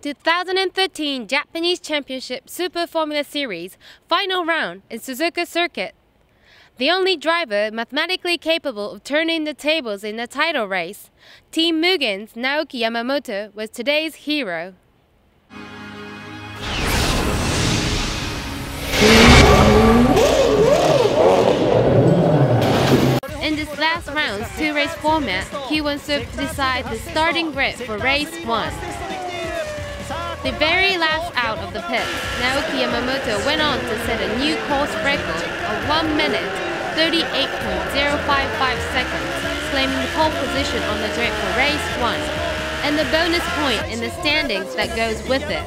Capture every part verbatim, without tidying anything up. two thousand thirteen Japanese Championship Super Formula Series final round in Suzuka Circuit. The only driver mathematically capable of turning the tables in the title race, Team Mugen's Naoki Yamamoto was today's hero. In this last round's two-race format, he wants to decide the starting grid for race one. The very last out of the pits, Naoki Yamamoto went on to set a new course record of one minute thirty-eight point zero five five seconds, claiming the pole position on the grid for race one, and the bonus point in the standings that goes with it.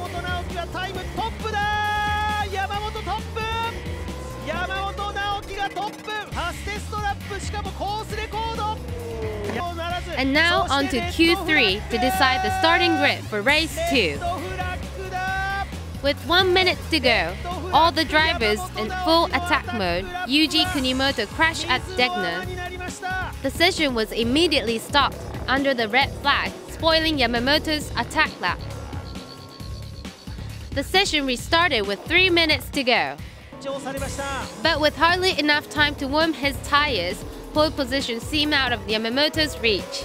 And now on to Q three to decide the starting grid for race two. With one minute to go, all the drivers in full attack mode, Yuji Kunimoto crashed at Degner. The session was immediately stopped under the red flag, spoiling Yamamoto's attack lap. The session restarted with three minutes to go. But with hardly enough time to warm his tires, pole position seemed out of Yamamoto's reach.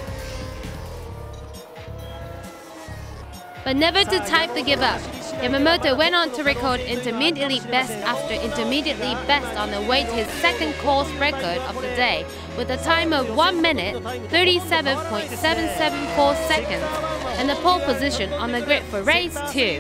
But never to type to give up, Yamamoto went on to record intermediately best after intermediately best on the way to his second course record of the day with a time of one minute thirty-seven point seven seven four seconds and the pole position on the grid for race two.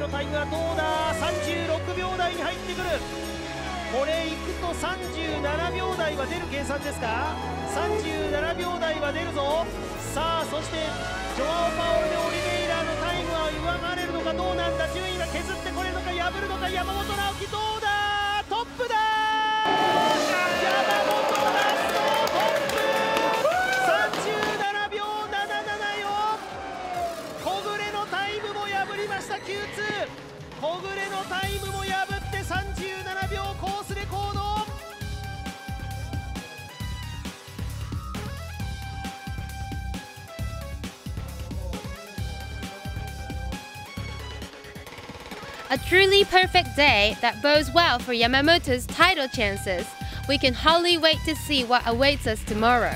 A truly perfect day that bodes well for Yamamoto's title chances. We can hardly wait to see what awaits us tomorrow.